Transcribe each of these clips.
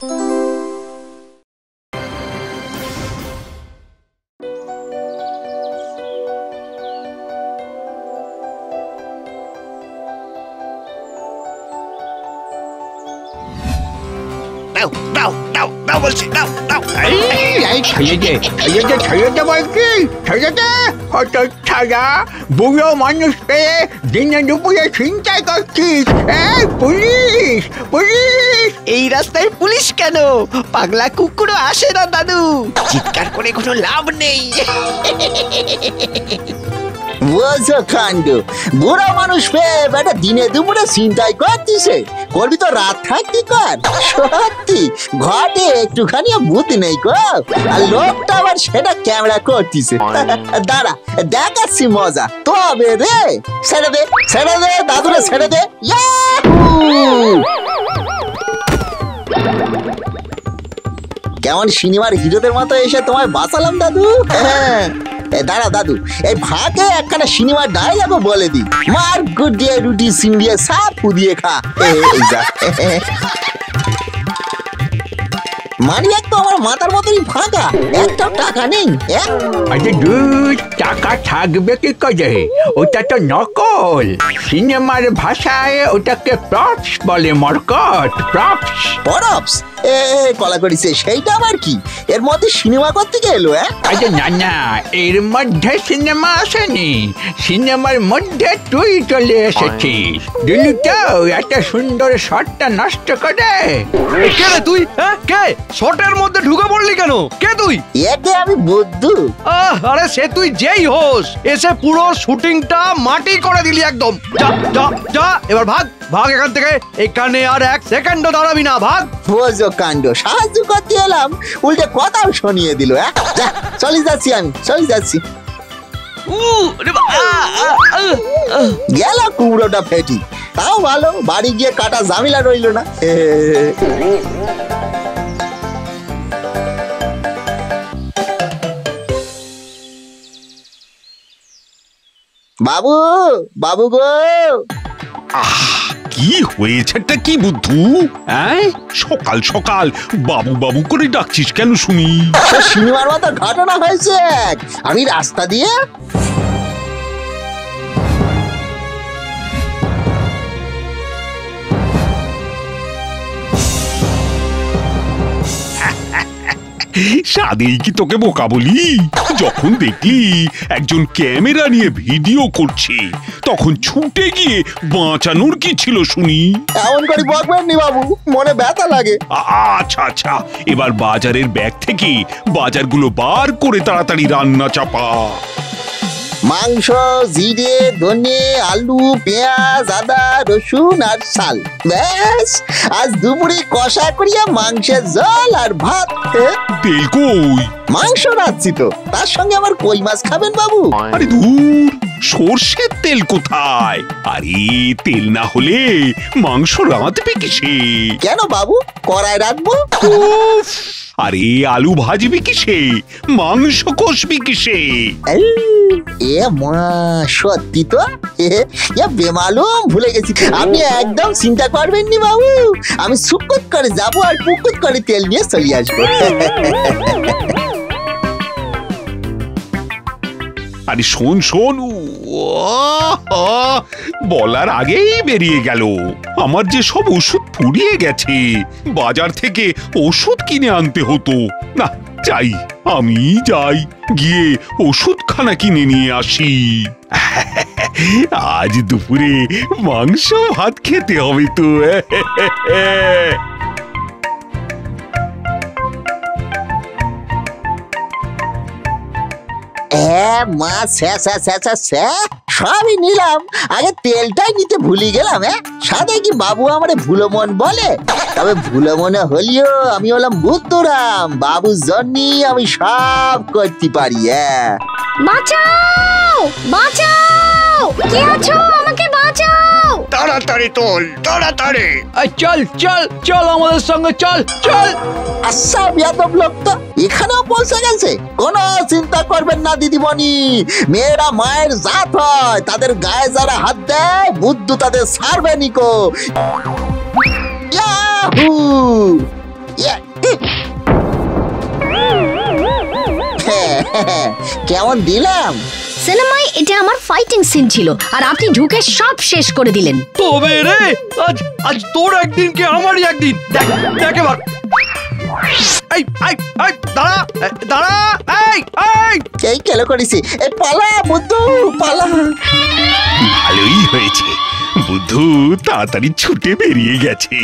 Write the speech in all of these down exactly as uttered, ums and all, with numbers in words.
Now, now, now, we'll see. Now, now. Hey, hey, Kayede, Kayede, Kayede, Kayede, Kayede, Kayede, Kayede, Buyo Manuspe, Dinner Dubuya, Tintago, eh, police, police, Erasta, police canoe, Pagla Kukuru, Ashera Dadu, Chicago, love name. Was a candle. Bura Manuspe, but a dinner Dubuya, Sintai got this. করবি তো রাত থাকতে কর সত্যি ঘাটে একটুখানি বুদ্ধি নেই গো আর লোকটা আবার সেটা ক্যামেরা করতেছে দাঁড়া দেখাচ্ছি মজা তবে রে ছেড়ে দে ছেড়ে দে দাদুরে ছেড়ে দে ইয়াহু কেমন সিনেমার হিরোদের মতো এসে তোমায় বাঁচালাম দাদু হ্যাঁ দাঁড়া দাদু এই ভাগে একখানা সিনেমা ডায়লগও বলে দি মার গুডিয়া রুটি সিন্ডিয়া সাপু দিয়ে খা এই যা মানিয়া তো আমার মাথার মতই ফাঁকা একটা টাকা নেই আরে দুধ টাকা থাকবে কি করে ওটা তো নকল সিনেমার ভাষায় ওটাকে প্রপস বলে মরকট প্রপস প্রপস এ কলা করিছে সেইটা আবার কি এর মধ্যে সিনেমা করতে গেলো আরে না না এর মধ্যে সিনেমা আসেনি সিনেমার মধ্যে তুই চলে এসেছিস দিলি তো এত সুন্দর শটটা নষ্ট করে কে রে তুই কে শটের মধ্যে ঢুকে পড়লি কেন কে তুই এতে আমি বুদ্ধু আরে সে তুই যেই হোস এসে পুরো শুটিংটা মাটি করে দিলি একদম যা যা যা এবার ভাগ ভাগ এখান থেকে এখানে আর এক সেকেন্ডও দাঁড়াবি না ভাগ ফজো কাণ্ড সাহায্য করতে এলাম উল্টে কথাও শুনিয়ে দিল যা চলে যাচ্ছি আমি চলে যাচ্ছি গেলা কুমড়োটা ফেটি তাও ভালো বাড়ি গিয়ে কাটা ঝামেলা রইল না বাবু বাবু গো আহ কি হয়েছেটা কি বুদ্ধু হ্যাঁ সকাল সকাল বাবু বাবু করে ডাকছিস কেন শুনি সিনেমার মতো ঘটনা হয়েছে আমি রাস্তা দিয়ে সাদেই কি তোকে বোকা বলি যখন দেখলি একজন ক্যামেরা নিয়ে ভিডিও করছে তখন ছুটে গিয়ে বাঁচানোর কি ছিল শুনি এমন করে বকবেন নি বাবু মনে ব্যথা লাগে আচ্ছা আচ্ছা এবার বাজারের ব্যাগ থেকে বাজারগুলো বার করে তাড়াতাড়ি রান্না চাপা মাংস জিরে ধনে আলু পেঁয়াজ আদা রসুন আর শাল ব্যাস আজ দুপুরে কষা করিয়া মাংসের ঝোল আর ভাত তেল কই মাংস রাঁধছি তো তার সঙ্গে আবার কই মাছ খাবেন বাবু আরে দূর সরষের তেল কোথায় আরে তেল না হলে মাংস রাঁধবে কিসে কেন বাবু কড়ায় রাখবো আরে আলু ভাজবি কিসে মাংস কষবি কিসে এ মা সত্যি তো বেমালুম ভুলে গেছি আপনি একদম চিন্তা করবেন নি বাবু আমি সুকুত করে যাবো আর পুকুত করে তেল নিয়ে চলে আসবো আরে শোন শোন বলার আগেই বেরিয়ে গেল আমার যে সব ওষুধ ফুরিয়ে গেছে বাজার থেকে ওষুধ কিনে আনতে হতো না যাই আমি যাই গিয়ে ওষুধখানা কিনে নিয়ে আসি আজ দুপুরে মাংস ভাত খেতে হবে তো সবই নিলাম আগে তেলটাই নিতে ভুলে গেলাম সাদা কি বাবু আমার ভুলো মন বলে তবে ভুলো মনে হলিও আমি হলাম বুদ্ধরাম বাবুর জন্য আমি সব করতে পারি বাঁচাও বাঁচাও কে আছো আমাকে বাঁচাও তাড়াতাড়ি তোল তাড়াতাড়ি চল চল চল আমাদের সঙ্গে চল চল আচ্ছা বিয়াদব লোক তো এখানেও পৌঁছে গেছে কোনো চিন্তা করবেন না দিদিমণি মেয়েরা মায়ের জাত হয় তাদের গায়ে যারা হাত দেয় বুদ্ধু তাদের সারবে নিকো ইয়াহু ইয়া কেমন দিলাম? সিনেমায় এটা আমার ফাইটিং সিন ছিল আর আপনি ঢুকে সব শেষ করে দিলেন। তবে রে আজ আজ তোর একদিন কে আমারই একদিন। দেখ দেখ এবার। এই এই এই দাঁড়া দাঁড়া এই এই কে খেলা করিসি? এই পালা বুদ্ধু পালা। ভালোই হয়েছে। বুদ্ধু তাড়াতাড়ি ছুটে বেরিয়ে গেছে,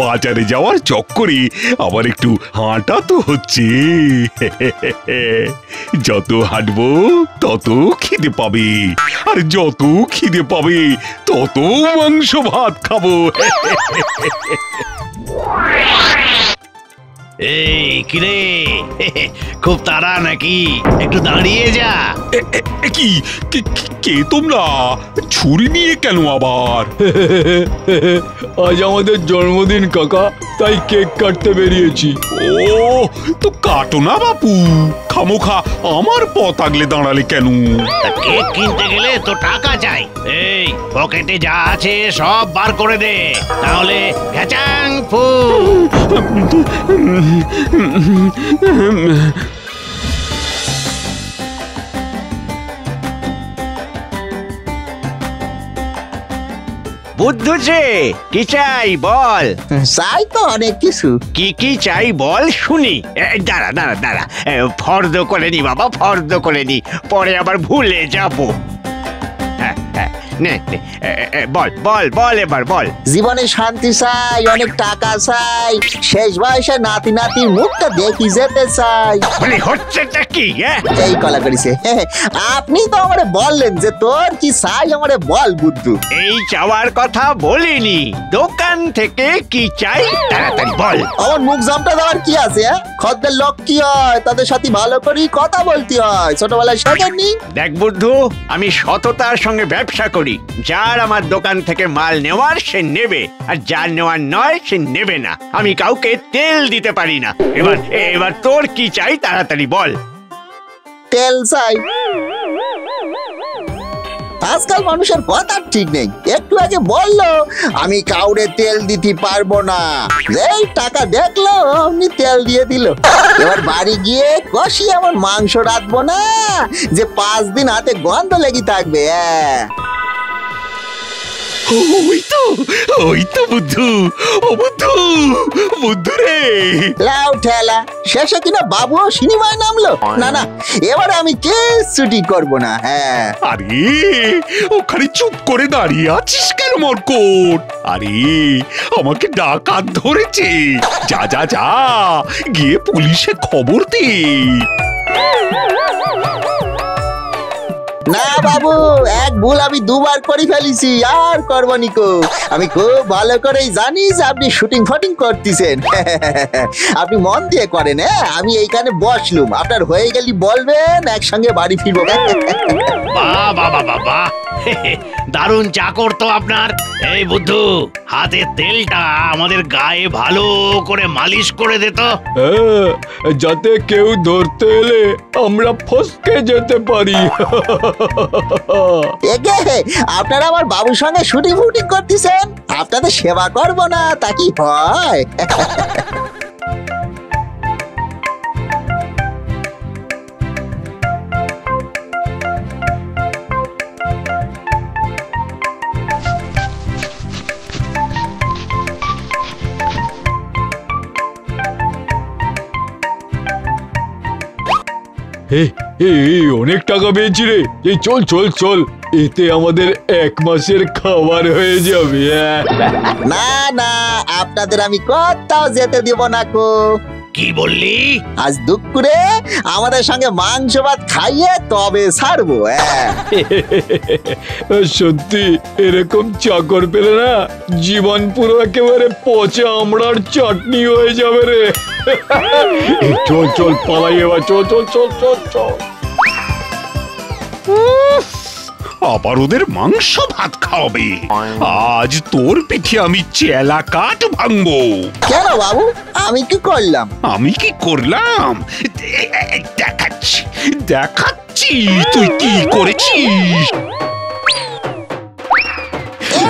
বাজারে যাওয়ার চক্করে আবার একটু হাঁটা তো হচ্ছে। যত হাঁটবো তত খিদে পাবে, আর যত খিদে পাবে তত মাংস ভাত খাবো। এই কিরে খুব তাড়া নাকি, একটু দাঁড়িয়ে যা। কি কে তোমরা? ছুরি নিয়ে কেন আবার? আজ আমাদের জন্মদিন কাকা, তাই কেক কাটতে বেরিয়েছি। ও তো কাটো না বাপু, খামোখা আমার পথ আগলে দাঁড়ালে কেন? কেক কিনতে গেলে তো টাকা চাই। এই পকেটে যা আছে সব বার করে দে, তাহলে ঘ্যাচাং ফু। বুদ্ধু যে কি চাই বল? চাই তো অনেক কিছু, কি কি চাই বল শুনি। দাঁড়া দাঁড়া দাঁড়া ফর্দ করে নি বাবা, ফর্দ করে নি, পরে আবার ভুলে যাবো। বল বল বল এবার বল। জীবনে শান্তি চাই, অনেক টাকা চাই, শেষ বয়সে নাতি নাতির মুখটা দেখি যেতে চাই। হচ্ছেটা কি? এই কলা করেছে আপনি তো আমারে বললেন যে তোর কি চাই আমারে বল বুদ্ধু। এই চাওয়ার কথা বলিনি, দোকান থেকে কি চাই তাড়াতাড়ি বল। আমার মুখ জামটা দেওয়ার কি আছে? খদ্দের লোক কি হয়, তাদের সাথে ভালো করেই কথা বলতে হয়, ছোটবেলায় শেখেননি? দেখ বুদ্ধু, আমি সততার সঙ্গে ব্যবসা করি, যার আমার দোকান থেকে মাল নেওয়ার সে নেবে, আর যার নেওয়ার নয় সে নেবে না। আমি কাউকে তেল দিতে পারি না। এবার এবার তোর কি চাই তাড়াতাড়ি বল। তেল চাই। আজকাল মানুষের কথা ঠিক নেই, একটু আগে বললো আমি কাউরে তেল দিতে পারবো না, এই টাকা দেখলো আপনি তেল দিয়ে দিল। এবার বাড়ি গিয়ে কষি আমার মাংস রাঁধবো না যে পাঁচ দিন হাতে গন্ধ লেগে থাকবে। ওই তো ওই তো বুদ্ধু, ও বুদ্ধু বুদ্ধু রে লাউ ঠেলা, শেষে কিনা বাবু সিনেমায় নামলো। না না এবার আমি কিছুটি করব না। হ্যাঁ আরে ওখানে চুপ করে দাঁড়িয়ে আছিস কেন মরকট? আরে আমাকে ডাকাত ধরেছে, যা যা যা গিয়ে পুলিশে খবর দে। না বাবু, এক ভুল আমি দুবার করে ফেলেছি, আর করব নিকো। আমি খুব ভালো করেই জানি যে আপনি শুটিং ফটিং করতেছেন, আপনি মন দিয়ে করেন। হ্যাঁ আমি এইখানে বসলুম, আপনার হয়ে গেলি বলবেন, একসঙ্গে বাড়ি ফিরবো। বাবা দারুণ চাকর তো আপনার। এই বুদ্ধু, হাতে তেলটা আমাদের গায়ে ভালো করে মালিশ করে দিত, যাতে কেউ ধরতে এলে আমরা ফসকে যেতে পারি। আপনারা আমার বাবুর সঙ্গে শুটিং ফুটিং করতেছেন, আপনাদের সেবা করবো না তা কি হয়? অনেক টাকা পেয়েছি রে, এই চল চল চল, এতে আমাদের এক মাসের খাবার হয়ে যাবে। না না আপনাদের আমি কোথাও যেতে দেব না কো। কি বললি? আজ দুপুরে আমাদের সঙ্গে মাংস ভাত খাইয়ে তবে ছাড়বো। সত্যি এরকম চাকর পেলে না জীবন পুরো একেবারে পচা আমড়ার চাটনি হয়ে যাবে রে। চল চল পালাই এবার, চল চল চল চল চল। আবার ওদের মাংস ভাত খাওয়াবে? আজ তোর পিঠে আমি চেলা কাঠ ভাঙবো। কেন বাবু, আমি কি করলাম? আমি কি করলাম দেখাচ্ছি দেখাচ্ছি তুই কি করেছিস।